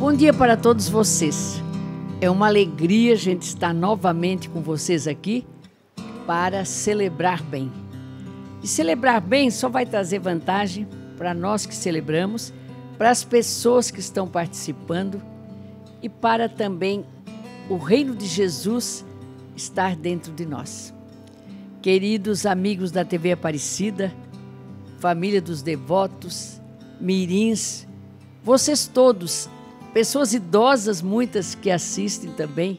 Bom dia para todos vocês. É uma alegria a gente estar novamente com vocês aqui para celebrar bem. E celebrar bem só vai trazer vantagem para nós que celebramos, para as pessoas que estão participando e para também o reino de Jesus estar dentro de nós. Queridos amigos da TV Aparecida, família dos devotos, mirins, vocês todos, pessoas idosas muitas que assistem também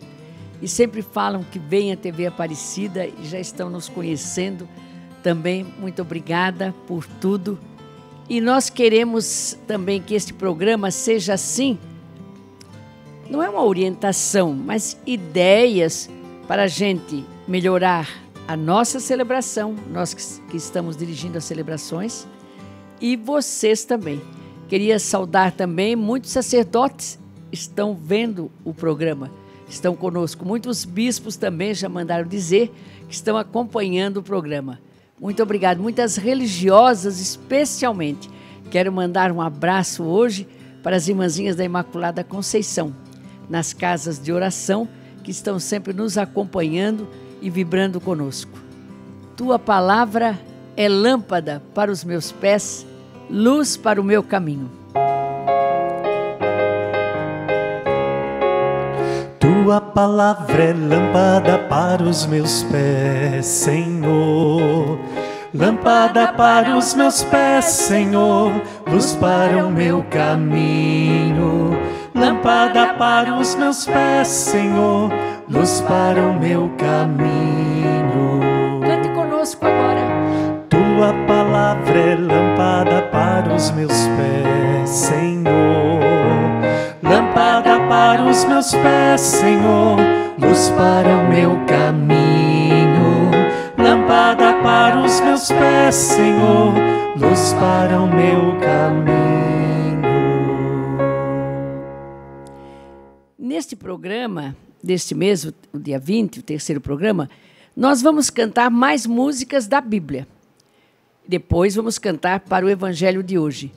e sempre falam que vem a TV Aparecida e já estão nos conhecendo também, muito obrigada por tudo. E nós queremos também que este programa seja assim, não é uma orientação, mas ideias para a gente melhorar a nossa celebração, nós que estamos dirigindo as celebrações, e vocês também. Queria saudar também, muitos sacerdotes estão vendo o programa, estão conosco. Muitos bispos também já mandaram dizer que estão acompanhando o programa. Muito obrigado. Muitas religiosas, especialmente. Quero mandar um abraço hoje para as irmãzinhas da Imaculada Conceição, nas casas de oração, que estão sempre nos acompanhando e vibrando conosco. Tua palavra é lâmpada para os meus pés, luz para o meu caminho. Tua palavra é lâmpada para os meus pés, Senhor. Lâmpada para os meus pés, Senhor, luz para o meu caminho. Lâmpada para os meus pés, Senhor, luz para o meu caminho. Cante conosco agora. Tua palavra é lâmpada para os meus pés, Senhor. Lâmpada para os meus pés, Senhor, luz para o meu caminho. Lâmpada para os meus pés, Senhor, luz para o meu caminho. Neste programa, deste mês, o dia 20, o terceiro programa, nós vamos cantar mais músicas da Bíblia. Depois vamos cantar para o Evangelho de hoje.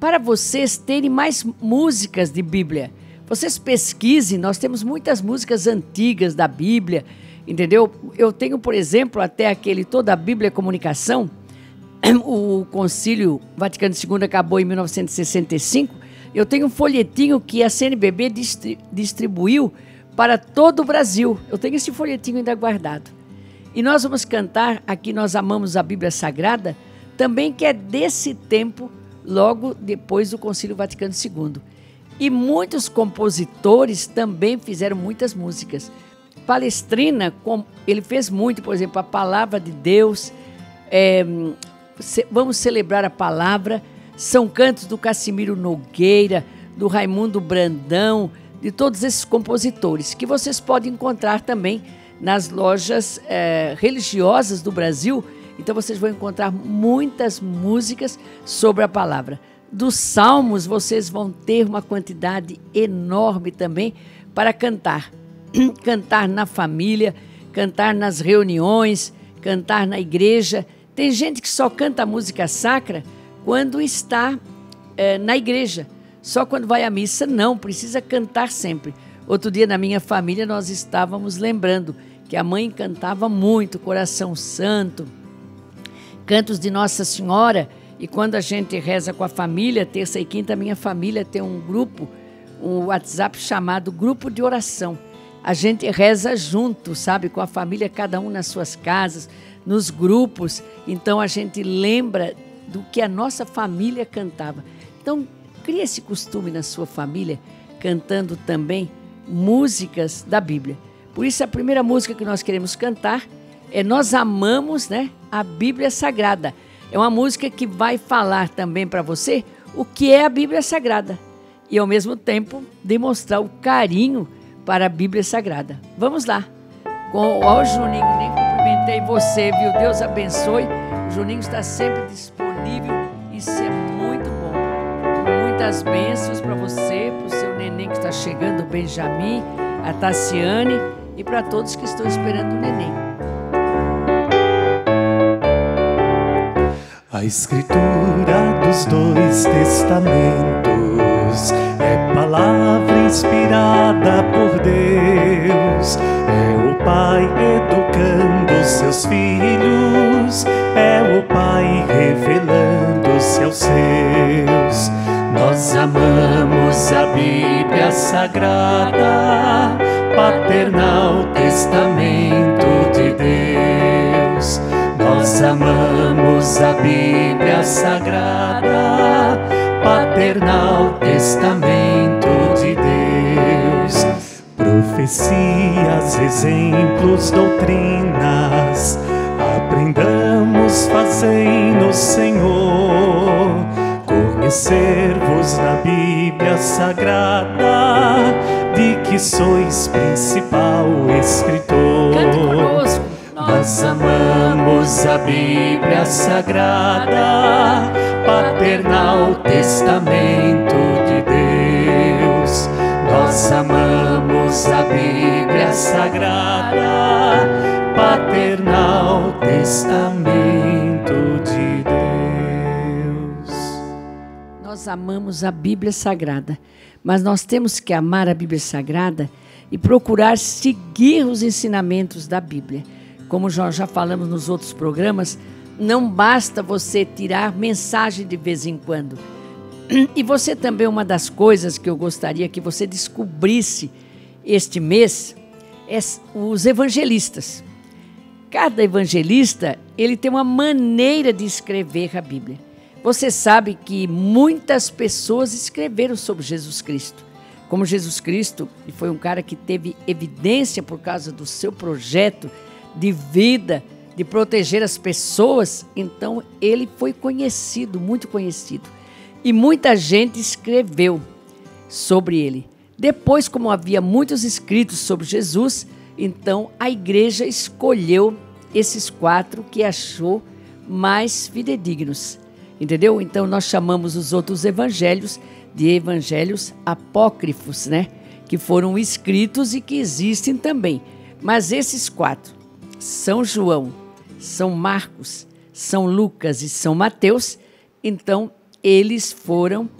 Para vocês terem mais músicas de Bíblia, vocês pesquisem, nós temos muitas músicas antigas da Bíblia, entendeu? Eu tenho, por exemplo, até aquele Toda a Bíblia é Comunicação. O Concílio Vaticano II acabou em 1965. Eu tenho um folhetinho que a CNBB distribuiu para todo o Brasil. Eu tenho esse folhetinho ainda guardado. E nós vamos cantar, aqui nós amamos a Bíblia Sagrada, também que é desse tempo, logo depois do Concílio Vaticano II. E muitos compositores também fizeram muitas músicas. Palestrina, ele fez muito, por exemplo, a Palavra de Deus, Vamos Celebrar a Palavra, são cantos do Casimiro Nogueira, do Raimundo Brandão, de todos esses compositores, que vocês podem encontrar também nas lojas religiosas do Brasil. Então vocês vão encontrar muitas músicas sobre a palavra. Dos salmos vocês vão ter uma quantidade enorme também para cantar. Cantar na família, cantar nas reuniões, cantar na igreja. Tem gente que só canta música sacra quando está na igreja. Só quando vai à missa, não, precisa cantar sempre. Outro dia na minha família nós estávamos lembrando que a mãe cantava muito, Coração Santo, cantos de Nossa Senhora, e quando a gente reza com a família, terça e quinta, a minha família tem um grupo, um WhatsApp chamado Grupo de Oração. A gente reza junto, sabe, com a família, cada um nas suas casas, nos grupos, então a gente lembra do que a nossa família cantava. Então, cria esse costume na sua família, cantando também músicas da Bíblia. Por isso a primeira música que nós queremos cantar é Nós Amamos, né, a Bíblia Sagrada. É uma música que vai falar também para você o que é a Bíblia Sagrada e ao mesmo tempo demonstrar o carinho para a Bíblia Sagrada. Vamos lá. Ó Juninho, nem cumprimentei você, viu? Deus abençoe. O Juninho está sempre disponível, isso é muito bom. Muitas bênçãos para você, para o seu neném que está chegando, o Benjamim, a Tassiane e para todos que estão esperando o neném. A escritura dos dois testamentos é palavra inspirada por Deus. É o Pai educando seus filhos, é o Pai revelando-se aos seus. Nós amamos a Bíblia Sagrada, paternal testamento de Deus. Nós amamos a Bíblia Sagrada, paternal testamento de Deus. Profecias, exemplos, doutrinas, aprendamos, fazei no Senhor. Conhecer-vos na Bíblia Sagrada, de que sois principal escritor. Cante conosco. Nós amamos a Bíblia Sagrada, paternal testamento de Deus. Nós amamos a Bíblia Sagrada, paternal testamento de Deus. Nós amamos a Bíblia Sagrada, mas nós temos que amar a Bíblia Sagrada e procurar seguir os ensinamentos da Bíblia. Como já falamos nos outros programas, não basta você tirar mensagem de vez em quando. E você também, uma das coisas que eu gostaria que você descobrisse este mês, é os evangelistas. Cada evangelista, ele tem uma maneira de escrever a Bíblia. Você sabe que muitas pessoas escreveram sobre Jesus Cristo. Como Jesus Cristo, e foi um cara que teve evidência por causa do seu projeto de vida, de proteger as pessoas, então ele foi conhecido, muito conhecido. E muita gente escreveu sobre ele. Depois, como havia muitos escritos sobre Jesus, então a igreja escolheu esses 4 que achou mais fidedignos. Entendeu? Então nós chamamos os outros evangelhos de evangelhos apócrifos, né? Que foram escritos e que existem também. Mas esses 4, São João, São Marcos, São Lucas e São Mateus, então eles foram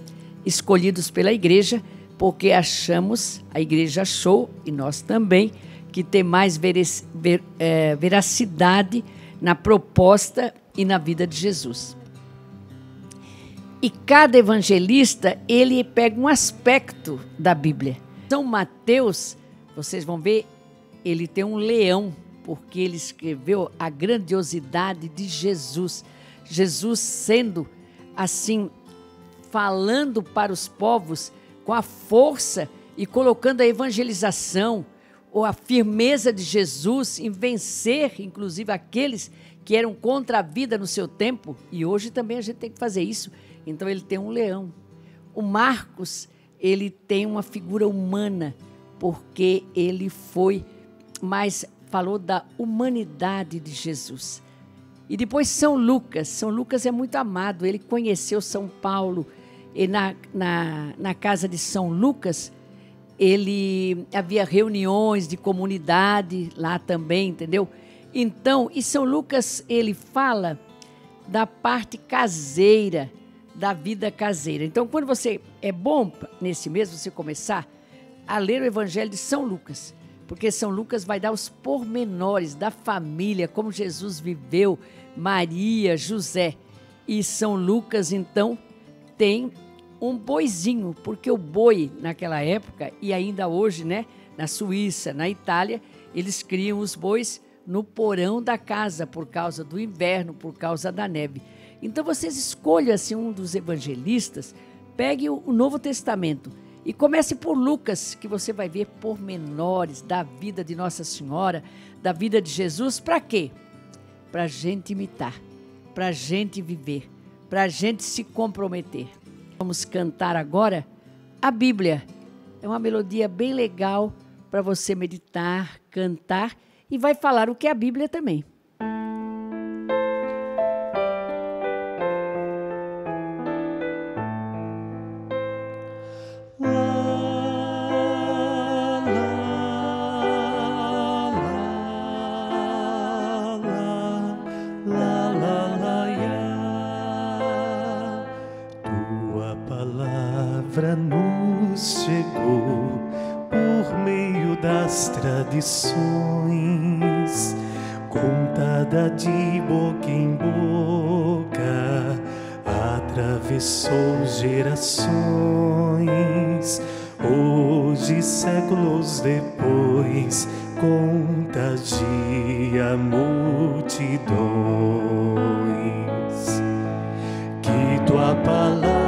escolhidos pela igreja, porque achamos, a igreja achou, e nós também, que tem mais veracidade na proposta e na vida de Jesus. E cada evangelista, ele pega um aspecto da Bíblia. São Mateus, vocês vão ver, ele tem um leão, porque ele escreveu a grandiosidade de Jesus. Jesus sendo assim, falando para os povos com a força e colocando a evangelização ou a firmeza de Jesus em vencer, inclusive, aqueles que eram contra a vida no seu tempo. E hoje também a gente tem que fazer isso. Então ele tem um leão. O Marcos, ele tem uma figura humana, porque ele foi mais... falou da humanidade de Jesus. E depois São Lucas. São Lucas é muito amado. Ele conheceu São Paulo. E na casa de São Lucas, ele havia reuniões de comunidade lá também, entendeu? Então, e São Lucas, ele fala da parte caseira, da vida caseira. Então, quando você é bom nesse mês, você começar a ler o Evangelho de São Lucas. Porque São Lucas vai dar os pormenores da família, como Jesus viveu, Maria, José. E São Lucas, então, tem um boizinho, porque o boi, naquela época, e ainda hoje, né, na Suíça, na Itália, eles criam os bois no porão da casa, por causa do inverno, por causa da neve. Então, vocês escolham assim, um dos evangelistas, peguem o Novo Testamento, e comece por Lucas, que você vai ver pormenores da vida de Nossa Senhora, da vida de Jesus. Para quê? Para a gente imitar, para a gente viver, para a gente se comprometer. Vamos cantar agora a Bíblia. É uma melodia bem legal para você meditar, cantar e vai falar o que é a Bíblia também. Nos chegou por meio das tradições, contada de boca em boca, atravessou gerações. Hoje, séculos depois, contagia multidões. Que tua palavra